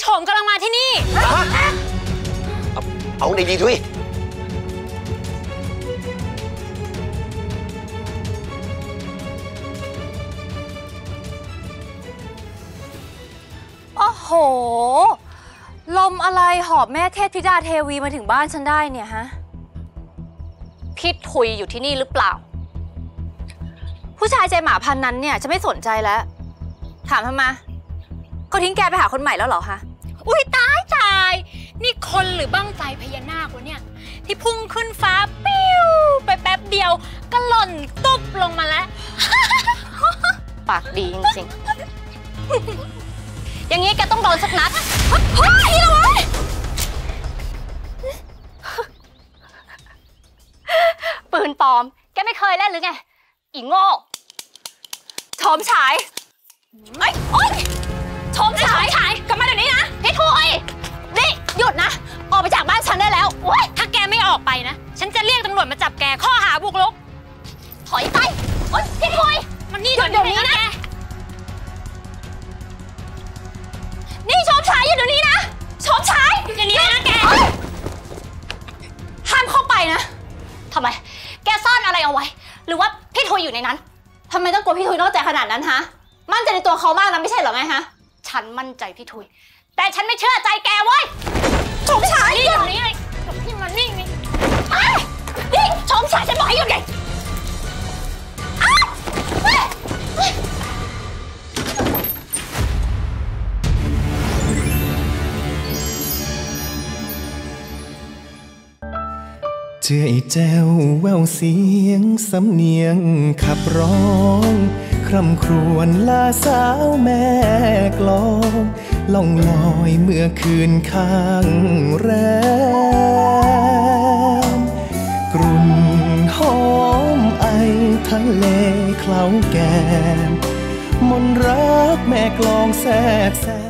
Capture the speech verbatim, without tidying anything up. โฉมกำลังมาที่นี่เอาในดีทุยโอ้โหลมอะไรหอบแม่เทพธิดาเทวีมาถึงบ้านฉันได้เนี่ยฮะพี่ทุยอยู่ที่นี่หรือเปล่าผู้ชายใจหมาพันนั้นเนี่ยจะไม่สนใจแล้วถามทำไมเขาทิ้งแกไปหาคนใหม่แล้วเหรอคะอุ้ยตายตายนี่คนหรือบั้งไฟพญานาควะเนี่ยที่พุ่งขึ้นฟ้าปิ้วไปแป๊บเดียวก็หล่นตุ๊บลงมาแล้วปากดีจริงๆอย่างนี้แกต้องโดนสักนัดเฮ้ยระวังปืนปลอมแกไม่เคยเล่นหรือไงอีโง่ชอมฉายไอ้โอ๊ยชอมฉายกลับมาเดี๋ยวนี้นะพี่ทุยนี่หยุดนะออกไปจากบ้านฉันได้แล้วถ้าแกไม่ออกไปนะฉันจะเรียกตำรวจมาจับแกข้อหาบุกรุกถอยไปโอ๊ยพี่ทุยมันนี่เดี๋ยวนี้นะนี่ชอมฉายอยู่เดี๋ยวนี้นะชอมฉายอยู่เดี๋ยวนี้นะแกห้ามเข้าไปนะทำไมแกซ่อนอะไรเอาไว้หรือว่าพี่ทุยอยู่ในนั้นทำไมต้องกลัวพี่ทุยนอกใจขนาดนั้นฮะมั่นใจในตัวเขามากนะไม่ใช่เหรอไงฮะฉันมั่นใจพี่ทุยแต่ฉันไม่เชื่อใจแกเว้ยชมชายหยุดนี่เลยหยุดที่มันนิ่งนี่นี่ชมชายฉันบอกให้หยุดไงเชื่อไอ้แจ้วแววเสียงสำเนียงขับร้องคร่ำครวญลาสาวแม่กลองล่องลอยเมื่อคืนข้างแรมกลุ่นหอมไอทะเลเคล้าแก้มมนรักแม่กลองแสบแสบ